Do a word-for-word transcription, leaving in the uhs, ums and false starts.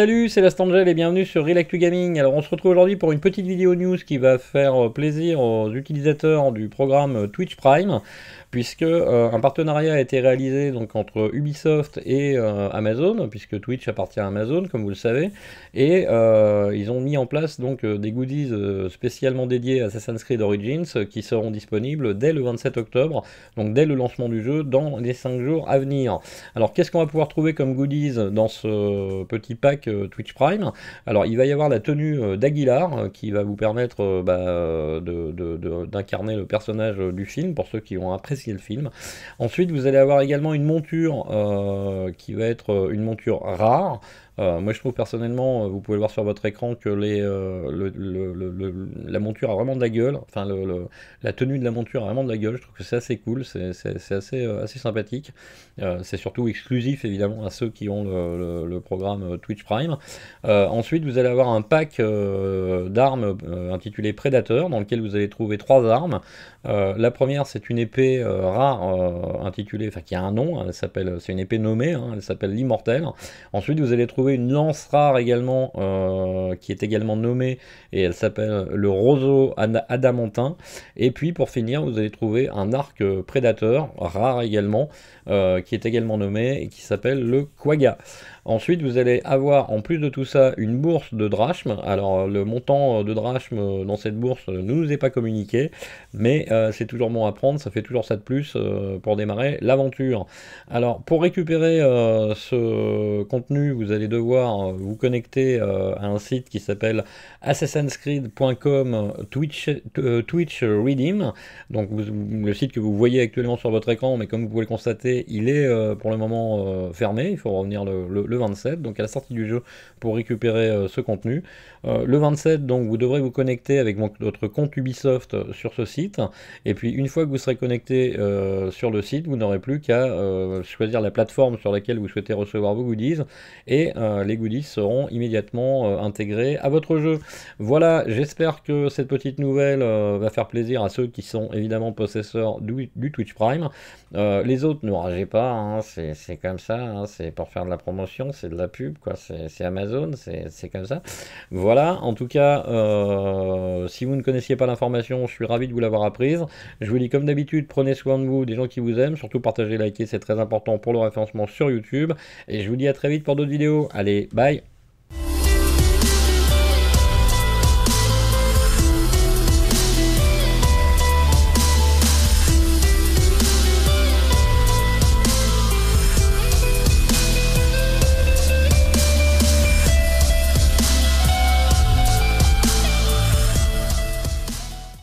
Salut, c'est La Stangel et bienvenue sur Real Actu Gaming. Alors on se retrouve aujourd'hui pour une petite vidéo news qui va faire plaisir aux utilisateurs du programme Twitch Prime, puisque euh, un partenariat a été réalisé donc entre Ubisoft et euh, Amazon, puisque Twitch appartient à Amazon comme vous le savez, et euh, ils ont mis en place donc des goodies spécialement dédiés à Assassin's Creed Origins qui seront disponibles dès le vingt-sept octobre, donc dès le lancement du jeu dans les cinq jours à venir. Alors qu'est-ce qu'on va pouvoir trouver comme goodies dans ce petit pack Twitch Prime? Alors il va y avoir la tenue d'Aguilar qui va vous permettre bah, d'incarner le personnage du film pour ceux qui ont apprécié le film. Ensuite vous allez avoir également une monture euh, qui va être une monture rare. Euh, moi je trouve personnellement, vous pouvez le voir sur votre écran, que les, euh, le, le, le, la monture a vraiment de la gueule, enfin le, le, la tenue de la monture a vraiment de la gueule, je trouve que c'est assez cool, c'est assez, euh, assez sympathique, euh, c'est surtout exclusif évidemment à ceux qui ont le, le, le programme Twitch Prime. Euh, ensuite vous allez avoir un pack euh, d'armes euh, intitulé Prédateur, dans lequel vous allez trouver trois armes. Euh, la première c'est une épée euh, rare euh, intitulée, enfin qui a un nom, elle s'appelle, c'est une épée nommée, hein, elle s'appelle l'Immortelle. Ensuite vous allez trouver une lance rare également euh, qui est également nommée et elle s'appelle le roseau adamantin. Et puis pour finir vous allez trouver un arc prédateur rare également euh, qui est également nommé et qui s'appelle le quagga. Ensuite vous allez avoir en plus de tout ça une bourse de drachmes. Alors le montant de drachmes dans cette bourse ne nous est pas communiqué, mais euh, c'est toujours bon à prendre, ça fait toujours ça de plus euh, pour démarrer l'aventure. Alors pour récupérer euh, ce contenu vous allez devoir vous connecter euh, à un site qui s'appelle assassin's creed point com twitch euh, twitch redeem. Donc vous, le site que vous voyez actuellement sur votre écran, mais comme vous pouvez le constater il est euh, pour le moment euh, fermé, il faut revenir le, le, le vingt-sept, donc à la sortie du jeu, pour récupérer euh, ce contenu. Euh, le vingt-sept donc vous devrez vous connecter avec votre compte Ubisoft sur ce site, et puis une fois que vous serez connecté euh, sur le site vous n'aurez plus qu'à euh, choisir la plateforme sur laquelle vous souhaitez recevoir vos goodies et Euh, les goodies seront immédiatement euh, intégrés à votre jeu. Voilà, j'espère que cette petite nouvelle euh, va faire plaisir à ceux qui sont évidemment possesseurs du, du Twitch Prime. Euh, les autres, ne ragez pas, hein, c'est comme ça, hein, c'est pour faire de la promotion, c'est de la pub, quoi, c'est Amazon, c'est comme ça. Voilà, en tout cas, euh, si vous ne connaissiez pas l'information, je suis ravi de vous l'avoir apprise. Je vous dis comme d'habitude, prenez soin de vous, des gens qui vous aiment, surtout partagez, likez, c'est très important pour le référencement sur YouTube. Et je vous dis à très vite pour d'autres vidéos. Allez, bye!